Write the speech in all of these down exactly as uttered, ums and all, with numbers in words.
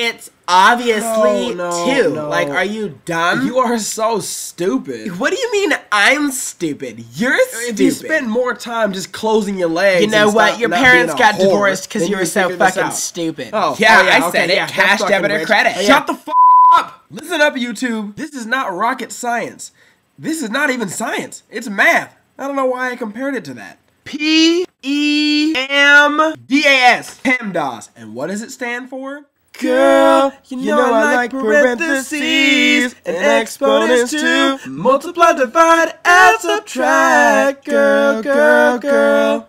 It's obviously no, no, two. No. Like, are you dumb? You are so stupid. What do you mean I'm stupid? You're stupid. If you spend more time just closing your legs, you know what? Your parents got whore, divorced because you were so fucking stupid. Oh yeah, oh, yeah I okay, said yeah, it. Cash, debit, or credit. Oh, yeah. Shut the f up. Listen up, YouTube. This is not rocket science. This is not even science. It's math. I don't know why I compared it to that. P E M D A S. PEMDAS. And what does it stand for? Girl, you know, you know I, I like parentheses, parentheses and exponents too. Multiply, divide, and subtract. Girl, girl, girl.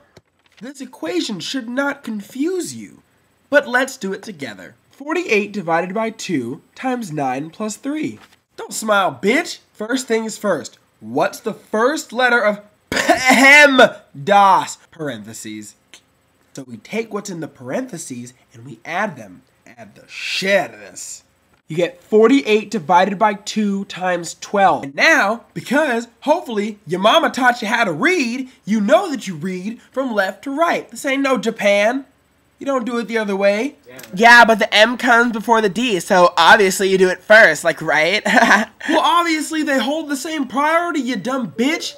This equation should not confuse you, but let's do it together. forty-eight divided by two times nine plus three. Don't smile, bitch. First things first. What's the first letter of PEMDAS? Parentheses. So we take what's in the parentheses and we add them. Add the shit out of this. You get forty-eight divided by two times twelve. And now, because hopefully your mama taught you how to read, you know that you read from left to right. This ain't no Japan. You don't do it the other way. Yeah, yeah, but the M comes before the D, so obviously you do it first, like, right? Well, obviously they hold the same priority, you dumb bitch.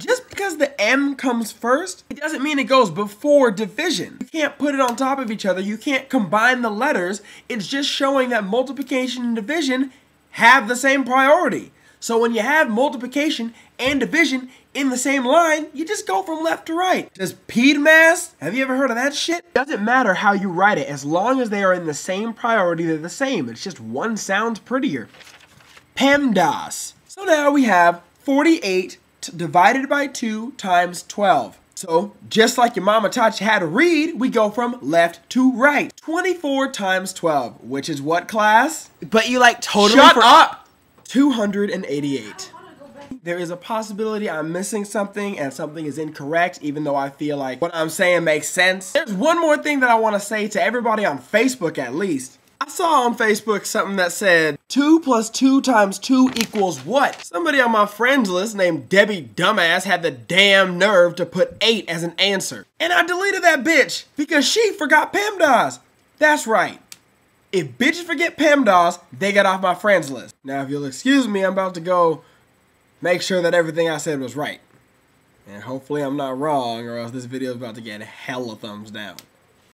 Just because the M comes first, it doesn't mean it goes before division. You can't put it on top of each other. You can't combine the letters. It's just showing that multiplication and division have the same priority. So when you have multiplication and division in the same line, you just go from left to right. Does PEMDAS? Have you ever heard of that shit? Doesn't matter how you write it. As long as they are in the same priority, they're the same. It's just one sounds prettier. PEMDAS. So now we have forty-eight divided by two times twelve. So just like your mama taught you how to read, we go from left to right. twenty-four times twelve, which is what, class? But you like totally- Shut up! two hundred eighty-eight. There is a possibility I'm missing something and something is incorrect, even though I feel like what I'm saying makes sense. There's one more thing that I want to say to everybody on Facebook, at least. I saw on Facebook something that said two plus two times two equals what? Somebody on my friends list named Debbie Dumbass had the damn nerve to put eight as an answer. And I deleted that bitch because she forgot PEMDAS. That's right. If bitches forget PEMDAS, they get off my friends list. Now, if you'll excuse me, I'm about to go make sure that everything I said was right. And hopefully I'm not wrong, or else this video is about to get hella thumbs down.